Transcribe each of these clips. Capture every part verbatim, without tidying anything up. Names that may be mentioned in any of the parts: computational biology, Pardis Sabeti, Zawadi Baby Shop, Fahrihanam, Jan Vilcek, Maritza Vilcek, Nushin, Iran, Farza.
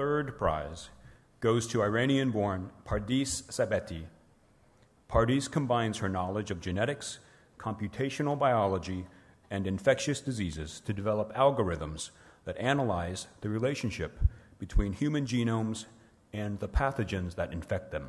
third prize goes to Iranian-born Pardis Sabeti. Pardis combines her knowledge of genetics, computational biology, and infectious diseases to develop algorithms that analyze the relationship between human genomes and the pathogens that infect them.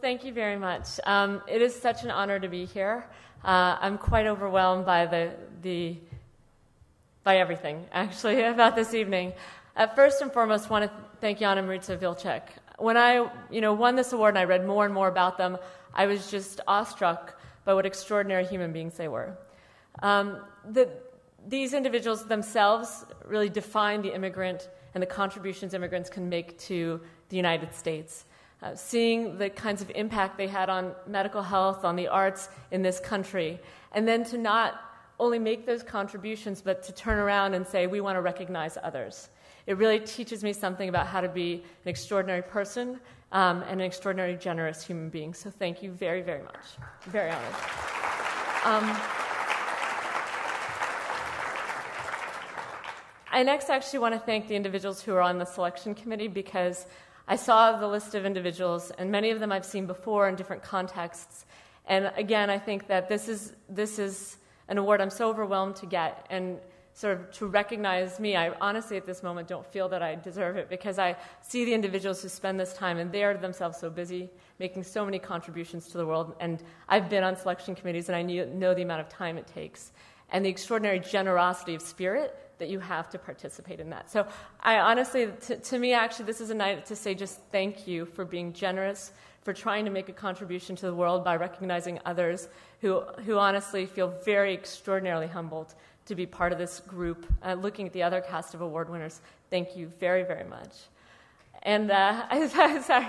Thank you very much. Um, it is such an honor to be here. Uh, I'm quite overwhelmed by the, the by everything, actually, about this evening. Uh, first and foremost, I want to thank Jan and Maritza Vilcek. When I you know, won this award and I read more and more about them, I was just awestruck by what extraordinary human beings they were. Um, the, these individuals themselves really define the immigrant and the contributions immigrants can make to the United States. Uh, seeing the kinds of impact they had on medical health, on the arts in this country, and then to not only make those contributions, but to turn around and say, we want to recognize others. It really teaches me something about how to be an extraordinary person um, and an extraordinary generous human being. So thank you very, very much. Very honored. Um, I next actually want to thank the individuals who are on the selection committee, because I saw the list of individuals, and many of them I've seen before in different contexts. And again, I think that this is, this is an award I'm so overwhelmed to get, and sort of to recognize me. I honestly, at this moment, don't feel that I deserve it, because I see the individuals who spend this time, and they are themselves so busy, making so many contributions to the world. And I've been on selection committees, and I know the amount of time it takes, and the extraordinary generosity of spirit that you have to participate in that. So I honestly, to, to me, actually, this is a night to say just thank you for being generous, for trying to make a contribution to the world by recognizing others who, who honestly feel very extraordinarily humbled to be part of this group. Uh, looking at the other cast of award winners, thank you very, very much. And uh, I, I'm sorry,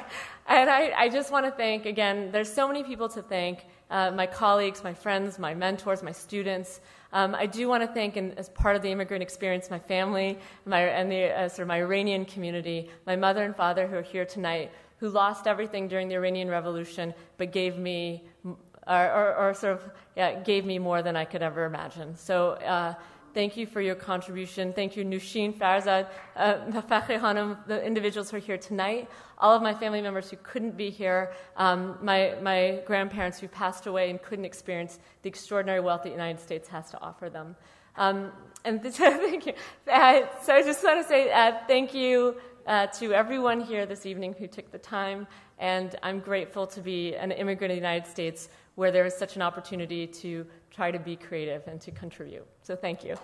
and I, I just want to thank, again, there's so many people to thank, uh, my colleagues, my friends, my mentors, my students. Um, I do want to thank, and as part of the immigrant experience, my family my, and the, uh, sort of my Iranian community, my mother and father who are here tonight, who lost everything during the Iranian Revolution, but gave me, or, or, or sort of yeah, gave me more than I could ever imagine. So uh, thank you for your contribution. Thank you, Nushin, Farza, uh, Fahrihanam, the individuals who are here tonight, all of my family members who couldn't be here, um, my, my grandparents who passed away and couldn't experience the extraordinary wealth the United States has to offer them. Um, and this, thank you. Uh, so I just want to say uh, thank you uh, to everyone here this evening who took the time, and I'm grateful to be an immigrant in the United States, where there is such an opportunity to try to be creative and to contribute. So thank you.